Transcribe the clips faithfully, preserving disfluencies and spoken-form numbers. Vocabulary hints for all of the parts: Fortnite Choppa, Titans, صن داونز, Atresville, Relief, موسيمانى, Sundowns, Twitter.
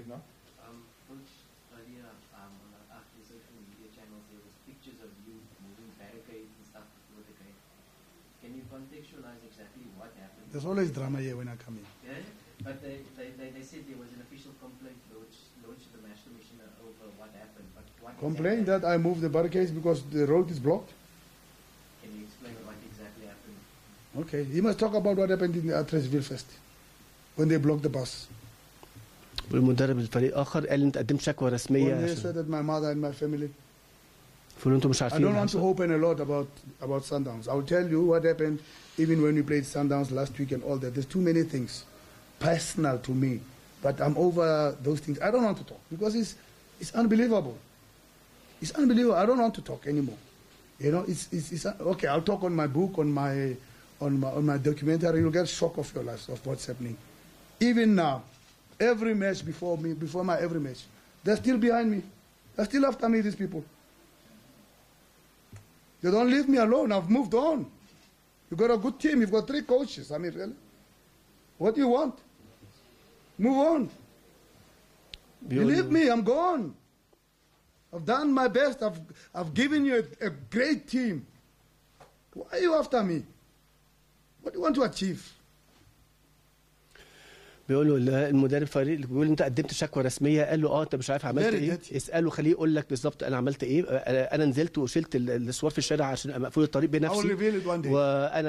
good now? Um, Coach, earlier um, on our social media channels, there was pictures of you moving barricades and stuff before the game. Can you contextualize exactly what happened? There's always drama here when I come in. Yeah? But they, they, they, they said there was an official complaint launched, launched to the National Commissioner over what happened. But what complained that I moved the barricades because the road is blocked? Can you explain what exactly happened? Okay, you must talk about what happened in the Atresville first, when they blocked the bus. والمدرب الفريق آخر قال أنت قدمت شكوى رسمية. They said that my mother and my family. فلو أنتم مش عارفين. I don't want to open a lot about about Sundowns. I'll tell you what happened even when we played Sundowns last week and all that. There's too many things personal to me, but I'm over those things. I don't want to talk because it's it's unbelievable. It's unbelievable. I don't want to talk anymore. You know, it's it's, it's okay. I'll talk on my book, on my on my on my documentary. You'll get shock of your life of what's happening. Even now. Every match before me, before my every match, they're still behind me. They're still after me, these people. They don't leave me alone. I've moved on. You've got a good team. You've got three coaches. I mean, really? What do you want? Move on. Believe me, I'm gone. I've done my best. I've, I've given you a, a great team. Why are you after me? What do you want to achieve? بيقولوا المدرب فريق اللي بيقول انت قدمت شكوى رسميه قال له اه انت مش عارف عملت ايه اساله خليه يقول لك بالظبط انا عملت ايه انا نزلت وشلت السوار في الشارع عشان مقفول الطريق بنفسي وانا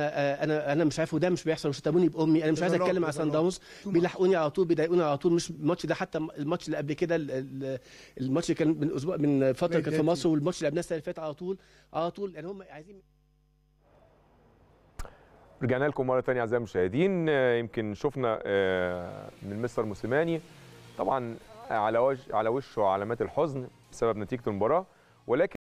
انا انا مش عارف وده مش بيحصل وشتموني بامي انا مش عايز اتكلم على صن داونز بيلحقوني على طول بيضايقوني على طول مش الماتش ده حتى الماتش اللي قبل كده الماتش اللي كان من اسبوع من فتره كان في مصر والماتش اللي قبلناه السنه اللي فاتت على طول على طول يعني هم عايزين رجعنا لكم مرة تانية أعزائي المشاهدين يمكن شفنا من مستر موسيماني طبعا على وجه على وشه علامات الحزن بسبب نتيجة المباراة ولكن